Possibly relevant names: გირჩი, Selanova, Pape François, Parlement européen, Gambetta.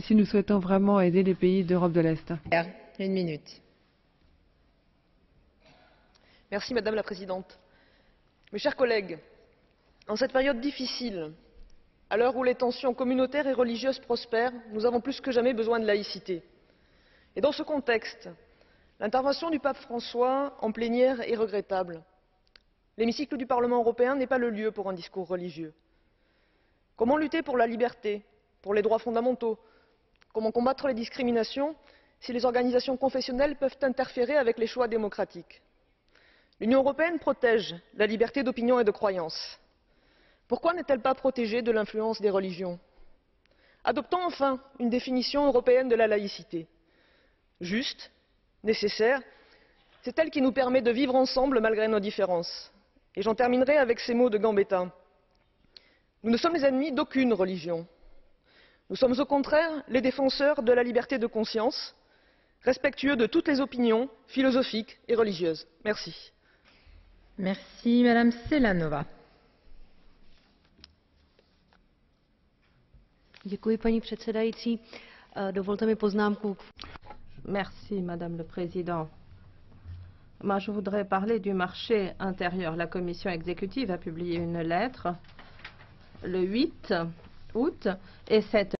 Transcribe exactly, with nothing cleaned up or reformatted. si nous souhaitons vraiment aider les pays d'Europe de l'Est. Une minute. Merci Madame la Présidente. Mes chers collègues, en cette période difficile, à l'heure où les tensions communautaires et religieuses prospèrent, nous avons plus que jamais besoin de laïcité. Et dans ce contexte, l'intervention du pape François en plénière est regrettable. L'hémicycle du Parlement européen n'est pas le lieu pour un discours religieux. Comment lutter pour la liberté, pour les droits fondamentaux? Comment combattre les discriminations si les organisations confessionnelles peuvent interférer avec les choix démocratiques? L'Union européenne protège la liberté d'opinion et de croyance. Pourquoi n'est-elle pas protégée de l'influence des religions? Adoptons enfin une définition européenne de la laïcité. Juste, nécessaire, c'est elle qui nous permet de vivre ensemble malgré nos différences. Et j'en terminerai avec ces mots de Gambetta. Nous ne sommes les ennemis d'aucune religion. Nous sommes au contraire les défenseurs de la liberté de conscience, respectueux de toutes les opinions philosophiques et religieuses. Merci. Merci Madame Selanova. Děkuji, paní předsedající. Dovolte mi poznámku. Merci Madame le Président. Moi, je voudrais parler du marché intérieur. La commission exécutive a publié une lettre le huit août et cette